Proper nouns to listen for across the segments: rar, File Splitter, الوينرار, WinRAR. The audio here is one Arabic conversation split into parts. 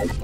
السلام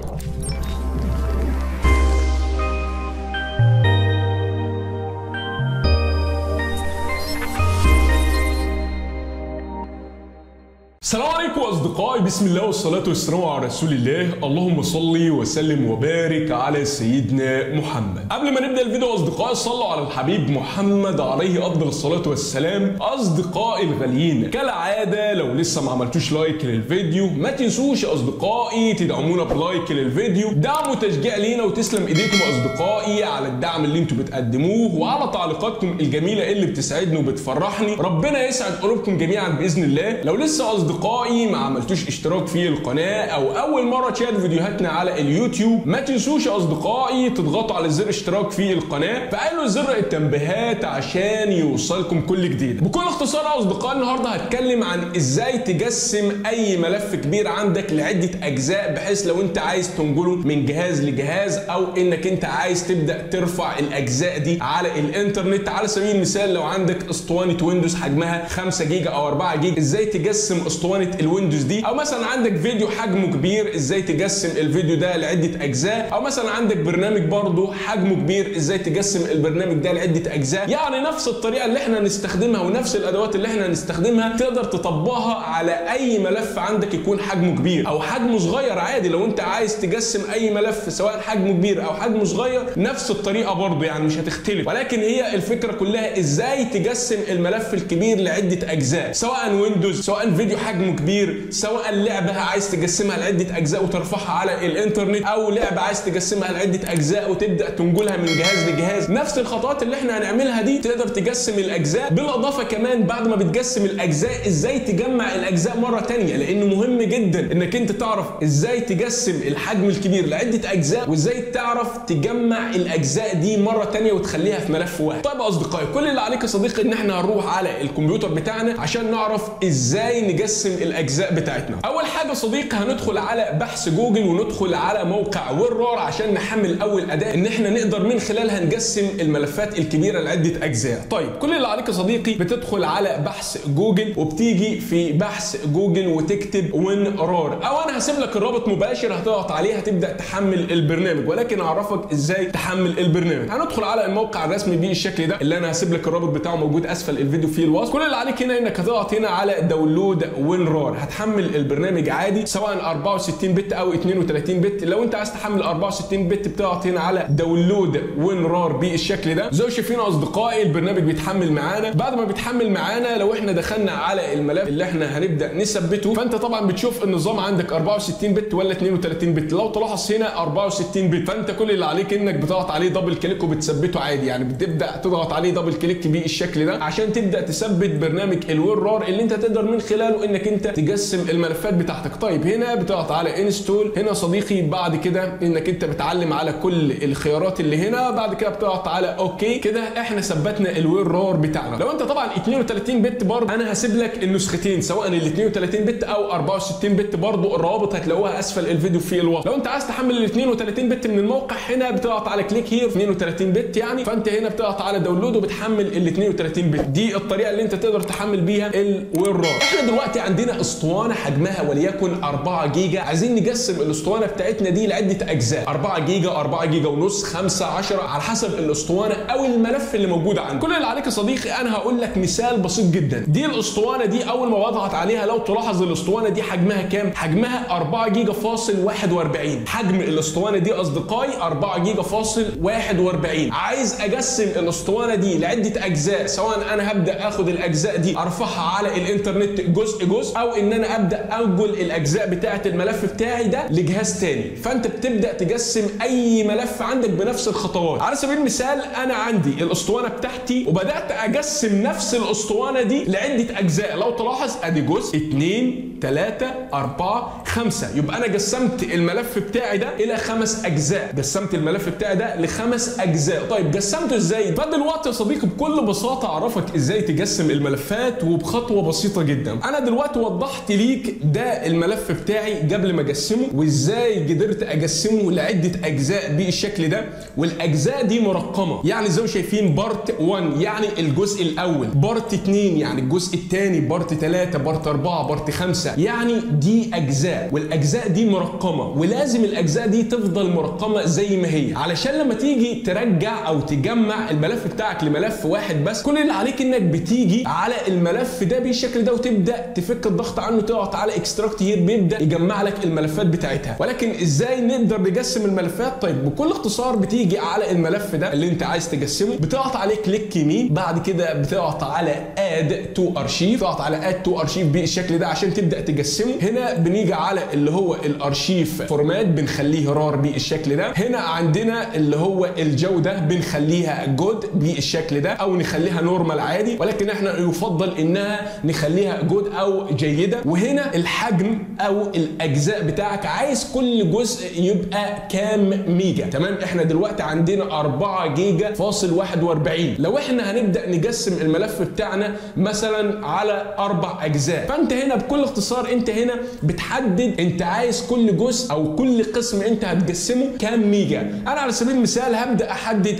عليكم أصدقائي، بسم الله والصلاة والسلام على رسول الله، اللهم صلي وسلم وبارك على سيدنا محمد. قبل ما نبدأ الفيديو أصدقائي، صلوا على الحبيب محمد عليه أفضل الصلاة والسلام. أصدقائي الغاليين، كالعادة لو لسه ما عملتوش لايك للفيديو ما تنسوش أصدقائي تدعمونا بلايك للفيديو، دعم وتشجيع لينا، وتسلم إيديكم أصدقائي على الدعم اللي انتوا بتقدموه وعلى تعليقاتكم الجميلة اللي بتسعدني وبتفرحني. ربنا يسعد قلوبكم جميعا بإذن الله. لو لسه أصدقائي ما عملتوش اشتراك في القناة أو أول مرة تشاهدوا فيديوهاتنا على اليوتيوب، ما تنسوش أصدقائي تضغطوا على زر اشتراك في القناة، فعلوا زر التنبيهات عشان يوصلكم كل جديد. بكل اختصار يا أصدقائي، النهاردة هتكلم عن إزاي تقسم أي ملف كبير عندك لعدة أجزاء، بحيث لو أنت عايز تنقله من جهاز لجهاز، أو إنك أنت عايز تبدأ ترفع الأجزاء دي على الإنترنت. على سبيل المثال، لو عندك أسطوانة ويندوز حجمها 5 جيجا أو 4 جيجا، إزاي تقسم أسطوانة الويندوز دي؟ أو مثلا عندك فيديو حجمه كبير، إزاي تقسم الفيديو ده لعدة أجزاء؟ أو مثلا عندك برنامج برضه حجمه كبير، إزاي تقسم البرنامج ده لعدة أجزاء؟ يعني نفس الطريقة اللي إحنا هنستخدمها ونفس الأدوات اللي إحنا هنستخدمها تقدر تطبقها على أي ملف عندك يكون حجمه كبير أو حجمه صغير. عادي لو أنت عايز تقسم أي ملف سواء حجمه كبير أو حجمه صغير، نفس الطريقة برضه، يعني مش هتختلف، ولكن هي الفكرة كلها إزاي تقسم الملف الكبير لعدة أجزاء، سواء ويندوز، سواء فيديو حجمه كبير، سواء لعبه عايز تقسمها لعده اجزاء وترفعها على الانترنت، او لعبه عايز تقسمها لعده اجزاء وتبدا تنقلها من جهاز لجهاز. نفس الخطوات اللي احنا هنعملها دي تقدر تقسم الاجزاء. بالاضافه كمان، بعد ما بتقسم الاجزاء، ازاي تجمع الاجزاء مره ثانيه، لانه مهم جدا انك انت تعرف ازاي تقسم الحجم الكبير لعده اجزاء، وازاي تعرف تجمع الاجزاء دي مره ثانيه وتخليها في ملف واحد. طيب اصدقائي، كل اللي عليك يا صديقي ان احنا هنروح على الكمبيوتر بتاعنا عشان نعرف ازاي نقسم الاجزاء بتاعتنا. اول حاجه صديقي، هندخل على بحث جوجل وندخل على موقع WinRAR عشان نحمل اول اداه ان احنا نقدر من خلالها نقسم الملفات الكبيره لعده اجزاء. طيب كل اللي عليك يا صديقي، بتدخل على بحث جوجل وبتيجي في بحث جوجل وتكتب WinRAR، او انا هسيب لك الرابط مباشر، هتضغط عليه هتبدا تحمل البرنامج، ولكن هعرفك ازاي تحمل البرنامج. هندخل على الموقع الرسمي بالشكل ده اللي انا هسيب لك الرابط بتاعه موجود اسفل الفيديو في الوصف. كل اللي عليك هنا انك هتضغط هنا على داونلود WinRAR، هتحمل البرنامج عادي سواء 64 بت او 32 بت. لو انت عايز تحمل 64 بت بتضغط هنا على داونلود WinRAر بالشكل ده. زي ما شايفين اصدقائي، البرنامج بيتحمل معانا. بعد ما بيتحمل معانا، لو احنا دخلنا على الملف اللي احنا هنبدا نثبته، فانت طبعا بتشوف النظام عندك 64 بت ولا 32 بت. لو تلاحظ هنا 64 بت، فانت كل اللي عليك انك بتضغط عليه دبل كليك وبتثبته عادي، يعني بتبدا تضغط عليه دبل كليك بالشكل ده عشان تبدا تثبت برنامج الWinRAر اللي انت تقدر من خلاله انك انت تقسم الملفات بتاعتك. طيب هنا بتضغط على انستول. هنا صديقي بعد كده انك انت بتعلم على كل الخيارات اللي هنا، بعد كده بتضغط على اوكي. كده احنا ثبتنا الWinRAR بتاعنا. لو انت طبعا 32 بت برضه، انا هسيب لك النسختين سواء ال 32 بت او 64 بت، برضه الروابط هتلاقوها اسفل الفيديو في الوصف. لو انت عايز تحمل ال 32 بت من الموقع، هنا بتضغط على كليك هير 32 بت يعني، فانت هنا بتضغط على داونلود وبتحمل ال 32 بت. دي الطريقه اللي انت تقدر تحمل بيها الWinRAR. احنا دلوقتي عندنا اسطوانه حجمها وليكن 4 جيجا، عايزين نقسم الاسطوانه بتاعتنا دي لعده اجزاء، 4 جيجا، 4 جيجا ونص، 5، 10، على حسب الاسطوانه او الملف اللي موجود عندك. كل اللي عليك يا صديقي، انا هقول لك مثال بسيط جدا. دي الاسطوانه دي اول ما بضغط عليها، لو تلاحظ الاسطوانه دي حجمها كام؟ حجمها 4 جيجا فاصل 41. حجم الاسطوانه دي اصدقائي 4 جيجا فاصل 41. عايز اقسم الاسطوانه دي لعده اجزاء، سواء انا هبدا اخد الاجزاء دي ارفعها على الانترنت جزء جزء، او ان انا ابدا انقل الاجزاء بتاعه الملف بتاعي ده لجهاز تاني. فانت بتبدا تقسم اي ملف عندك بنفس الخطوات. على سبيل المثال، انا عندي الاسطوانه بتاعتي وبدات اقسم نفس الاسطوانه دي لعده اجزاء. لو تلاحظ ادي جزء 2 3 4 5، يبقى انا قسمت الملف بتاعي ده الى 5 اجزاء، قسمت الملف بتاعي ده ل5 اجزاء. طيب قسمته ازاي؟ فدلوقتي يا صديقي بكل بساطه اعرفك ازاي تقسم الملفات وبخطوه بسيطه جدا. انا دلوقتي وضحت ليك ده الملف بتاعي قبل ما اقسمه، وازاي قدرت اقسمه لعده اجزاء بالشكل ده، والاجزاء دي مرقمه. يعني زي ما شايفين بارت 1 يعني الجزء الاول، بارت 2 يعني الجزء الثاني، بارت 3، بارت 4، بارت 5، اجزاء، يعني دي اجزاء والاجزاء دي مرقمه، ولازم الاجزاء دي تفضل مرقمه زي ما هي، علشان لما تيجي ترجع او تجمع الملف بتاعك لملف واحد بس، كل اللي عليك انك بتيجي على الملف ده بالشكل ده وتبدا تفك الضغط عنه، تقعد على اكستراكت هير بيبدا يجمع لك الملفات بتاعتها. ولكن ازاي نقدر نجسم الملفات؟ طيب بكل اختصار بتيجي على الملف ده اللي انت عايز تجسمه، بتقعد عليه كليك يمين، بعد كده بتقعد على اد تو ارشيف، بتقعد على اد تو ارشيف بالشكل ده عشان تبدا تجسمه. هنا بنيجي على اللي هو الارشيف فورمات بنخليه رار بالشكل ده، هنا عندنا اللي هو الجوده بنخليها جود بالشكل ده او نخليها نورمال عادي، ولكن احنا يفضل انها نخليها جود او جيده. وهنا الحجم او الاجزاء بتاعك، عايز كل جزء يبقى كام ميجا. تمام، احنا دلوقتي عندنا 4 جيجا فاصل 41. لو احنا هنبدا نجسم الملف بتاعنا مثلا على 4 اجزاء، فانت هنا بكل اختصار انت هنا بتحدد انت عايز كل جزء او كل قسم انت هتجسمه كام ميجا. انا على سبيل المثال هبدا احدد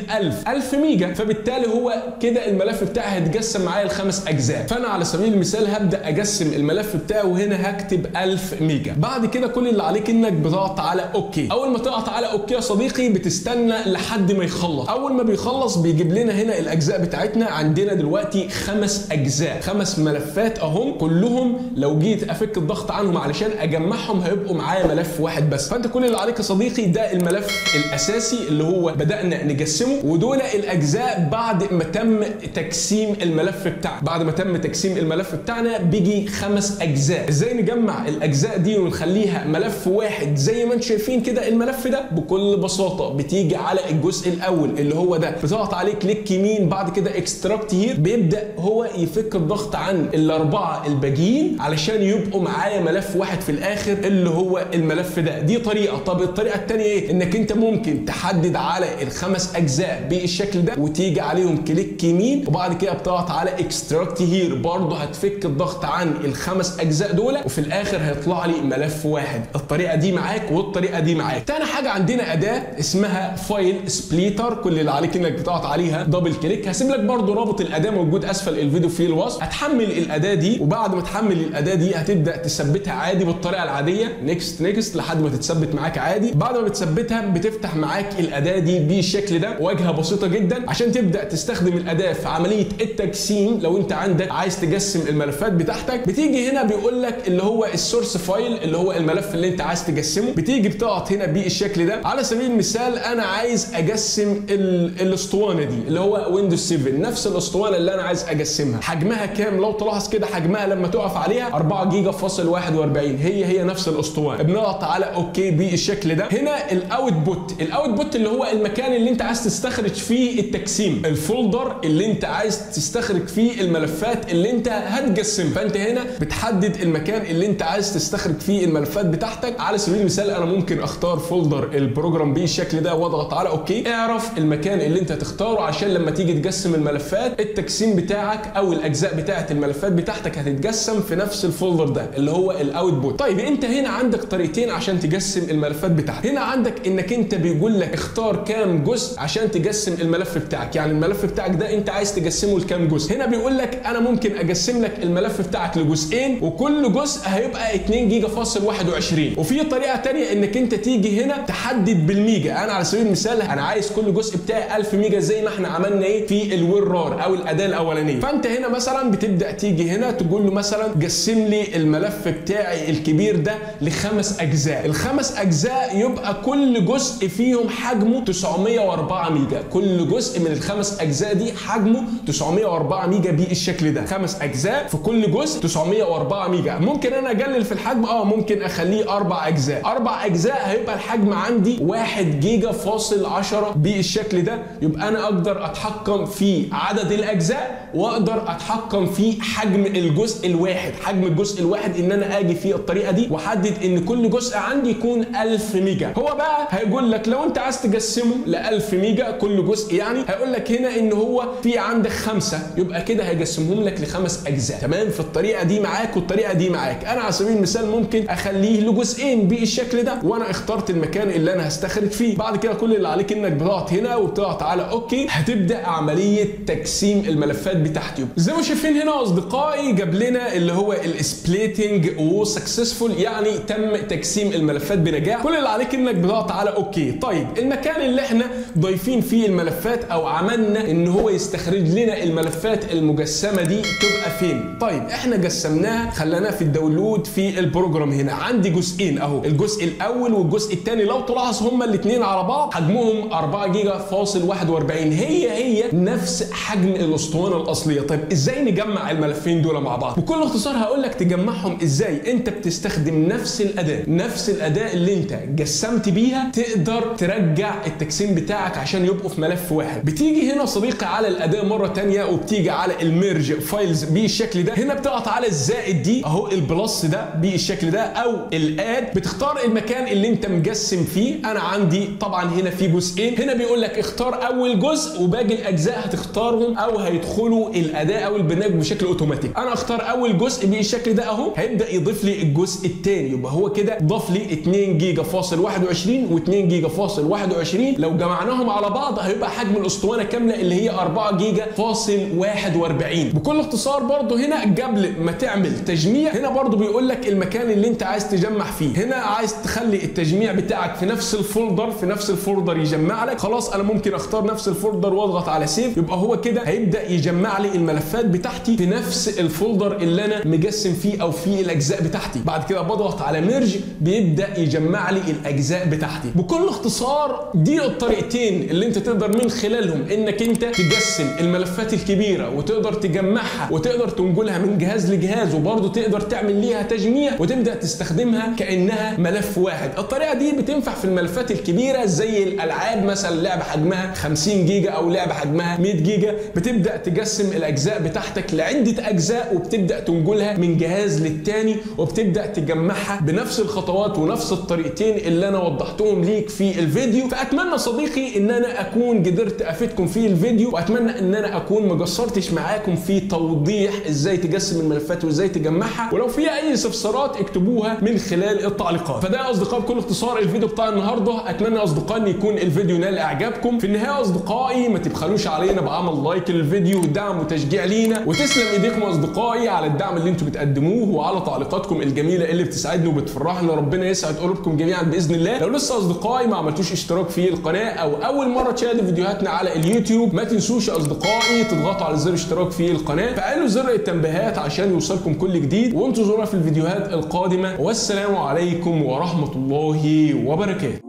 1000 ميجا، فبالتالي هو كده الملف بتاعي هيتجسم معايا ل5 اجزاء. فانا على سبيل المثال هبدا اجسم الملف بتاعي، وهنا هكتب 1000 ميجا. بعد كده كل اللي عليك انك بتضغط على اوكي. اول ما تضغط على اوكي يا صديقي بتستنى لحد ما يخلص. اول ما بيخلص بيجيب لنا هنا الاجزاء بتاعتنا. عندنا دلوقتي 5 اجزاء، 5 ملفات اهم، كلهم لو جيت افك الضغط عنهم علشان اجمعهم هيبقوا معايا ملف واحد بس. فانت كل اللي عليك يا صديقي ده الملف الاساسي اللي هو بدانا نجسمه، ودول الاجزاء بعد ما تم تجسيم الملف بتاعنا. بعد ما تم تجسيم الملف بتاعنا بيجي 5 اجزاء. ازاي نجمع الاجزاء دي ونخليها ملف واحد زي ما انتم شايفين كده؟ الملف ده بكل بساطه بتيجي على الجزء الاول اللي هو ده، بتضغط عليه كليك يمين، بعد كده اكستراكت هير، بيبدا هو يفك الضغط عن ال4 الباقيين علشان يبقوا معايا ملف واحد في الاخر اللي هو الملف ده. دي طريقه. طب الطريقه الثانيه ايه؟ انك انت ممكن تحدد على ال5 اجزاء بالشكل ده وتيجي عليهم كليك يمين، وبعد كده بتضغط على اكستراكت هير، برضه هتفك الضغط عن ال5 اجزاء دول، وفي الاخر هيطلع لي ملف واحد. الطريقه دي معاك والطريقه دي معاك. ثاني حاجه عندنا اداه اسمها فايل سبليتر، كل اللي عليك انك بتضغط عليها دبل كليك. هسيب لك برضه رابط الاداه موجود اسفل الفيديو في الوصف. هتحمل الاداه دي، وبعد ما تحمل الاداه دي هتبدا تثبتها عادي بالطريقه العاديه، نيكست نيكست لحد ما تتثبت معاك عادي. بعد ما بتثبتها بتفتح معاك الاداه دي بالشكل ده، واجهه بسيطه جدا عشان تبدا تستخدم الاداه في عمليه التجسيم. لو انت عندك عايز تجسم الملفات بتاعتك، بتيجي هنا بيقول لك اللي هو السورس فايل اللي هو الملف اللي انت عايز تجسمه، بتيجي بتقعد هنا بالشكل ده. على سبيل المثال انا عايز اجسم الاسطوانه دي اللي هو ويندوز 7، نفس الاسطوانه اللي انا عايز اجسمها. حجمها كام؟ لو تلاحظ كده حجمها لما تقف عليها 4 جيجا فاصل 41، هي نفس الاسطوانه. بنقطع على اوكي بالشكل ده. هنا الاوتبوت، الاوتبوت اللي هو المكان اللي انت عايز تستخرج فيه التجسيم، الفولدر اللي انت عايز تستخرج فيه الملفات اللي انت هتجسمها. فانت هنا بتحدد المكان اللي انت عايز تستخرج فيه الملفات بتاعتك. على سبيل المثال انا ممكن اختار فولدر البروجرام بالشكل ده واضغط على اوكي. اعرف المكان اللي انت تختاره عشان لما تيجي تجسم الملفات، التجسيم بتاعك او الاجزاء بتاعه الملفات بتاعتك هتتجسم في نفس الفولدر ده اللي هو الاوتبوت. طيب انت هنا عندك طريقتين عشان تجسم الملفات بتاعتك. هنا عندك انك انت بيقول لك اختار كام جزء عشان تجسم الملف بتاعك، يعني الملف بتاعك ده انت عايز تجسمه لكام جزء. هنا بيقول لك انا ممكن اجسم لك الملف بتاعك لجزئين، وكل جزء هيبقى 2 جيجا فاصل 21. وفي طريقه ثانيه انك انت تيجي هنا تحدد بالميجا. انا على سبيل المثال انا عايز كل جزء بتاعي 1000 ميجا زي ما احنا عملنا ايه في الوينرار او الاداه الاولانيه. فانت هنا مثلا بتبدا تيجي هنا تقول له مثلا جسم لي الملف بتاعي الكبير ده ل5 اجزاء، ال5 اجزاء يبقى كل جزء فيهم حجمه 904 ميجا. كل جزء من ال5 اجزاء دي حجمه 904 ميجا بالشكل ده. 5 اجزاء في كل جزء 904 ميجا. ممكن انا اقلل في الحجم، ممكن اخليه 4 اجزاء. 4 اجزاء هيبقى الحجم عندي 1 جيجا فاصل 10 بالشكل ده. يبقى انا اقدر اتحكم في عدد الاجزاء، واقدر اتحكم في حجم الجزء الواحد. حجم الجزء الواحد ان انا اجي فيه الطريقه دي واحدد ان كل جزء عندي يكون 1000 ميجا. هو بقى هيقول لك لو انت عايز تجسمه ل1000 ميجا كل جزء، يعني هيقول لك هنا ان هو في عندك 5، يبقى كده هيجسمهم لك ل5 اجزاء. تمام، في الطريقه دي معاك والطريقه دي معاك. انا على سبيل المثال ممكن اخليه لجزئين بالشكل ده، وانا اخترت المكان اللي انا هستخرج فيه. بعد كده كل اللي عليك انك بتضغط هنا وبتضغط على اوكي، هتبدا عمليه تجسيم الملفات بتاعتي. زي ما شايفين هنا اصدقائي جاب لنا اللي هو السبليت كرييتنج وسكسسفول، يعني تم تجسيم الملفات بنجاح. كل اللي عليك انك بتضغط على اوكي. طيب المكان اللي احنا ضايفين فيه الملفات او عملنا ان هو يستخرج لنا الملفات المجسمه دي تبقى فين؟ طيب احنا جسمناها، خليناها في الداونلود في البروجرام. هنا عندي جزئين اهو، الجزء الاول والجزء الثاني. لو تلاحظ هما الاثنين على بعض حجمهم 4 جيجا فاصل 41، هي نفس حجم الاسطوانه الاصليه. طيب ازاي نجمع الملفين دول مع بعض؟ بكل اختصار هقول لك تجمعهم ازاي. انت بتستخدم نفس الاداه اللي انت جسمت بيها، تقدر ترجع التجسيم بتاعك عشان يبقوا في ملف واحد. بتيجي هنا صديقي على الاداه مره ثانيه، وبتيجي على الميرج فايلز بالشكل ده. هنا بتقعد على الزائد دي اهو، البلس ده بالشكل ده، او الاد. بتختار المكان اللي انت مجسم فيه. انا عندي طبعا هنا في جزئين، هنا بيقول لك اختار اول جزء وباقي الاجزاء هتختارهم او هيدخلوا الاداه او البرنامج بشكل اوتوماتيك. انا اختار اول جزء بالشكل ده اهو، هيبدا يضيف لي الجزء الثاني. يبقى هو كده ضاف لي 2 جيجا فاصل 21 و2 جيجا فاصل 21. لو جمعناهم على بعض هيبقى حجم الاسطوانه كامله اللي هي 4 جيجا فاصل 41. بكل اختصار برضو هنا قبل ما تعمل تجميع، هنا برضو بيقول لك المكان اللي انت عايز تجمع فيه. هنا عايز تخلي التجميع بتاعك في نفس الفولدر، يجمع لك. خلاص انا ممكن اختار نفس الفولدر واضغط على سيف. يبقى هو كده هيبدا يجمع لي الملفات بتاعتي في نفس الفولدر اللي انا مجسم فيه او فيه الاجزاء بتاعتي. بعد كده بضغط على ميرج، بيبدا يجمع لي الاجزاء بتاعتي. بكل اختصار دي الطريقتين اللي انت تقدر من خلالهم انك انت تجسم الملفات الكبيره، وتقدر تجمعها وتقدر تنقلها من جهاز لجهاز، وبرضه تقدر تعمل ليها تجميع وتبدا تستخدمها كانها ملف واحد. الطريقه دي بتنفع في الملفات الكبيره زي الالعاب، مثلا لعبه حجمها 50 جيجا او لعبه حجمها 100 جيجا. بتبدا تجسم الاجزاء بتاعتك لعده اجزاء، وبتبدا تنقلها من جهاز للتاني، وبتبدا تجمعها بنفس الخطوات ونفس الطريقتين اللي انا وضحتهم ليك في الفيديو. فاتمنى صديقي ان انا اكون قدرت افيدكم في الفيديو، واتمنى ان انا اكون ما قصرتش معاكم في توضيح ازاي تجسم الملفات وازاي تجمعها. ولو في اي استفسارات اكتبوها من خلال التعليقات. فده يا اصدقاء بكل اختصار الفيديو بتاع النهارده. اتمنى اصدقائي يكون الفيديو نال اعجابكم. في النهايه اصدقائي ما تبخلوش علينا بعمل لايك للفيديو ودعم وتشجيع لينا، وتسلم ايديكم اصدقائي على الدعم اللي انتم بتقدموه وعلى تعليقاتكم الجميله اللي بتسعدنا وبتفرحنا. ربنا يسعد قلوبكم جميعا باذن الله. لو لسه اصدقائي ما عملتوش اشتراك في القناه، او اول مره تشاهدوا فيديوهاتنا على اليوتيوب، ما تنسوش اصدقائي تضغطوا على زر اشتراك في القناه، فعلوا زر التنبيهات عشان يوصلكم كل جديد، وانتظرونا في الفيديوهات القادمه. والسلام عليكم ورحمه الله وبركاته.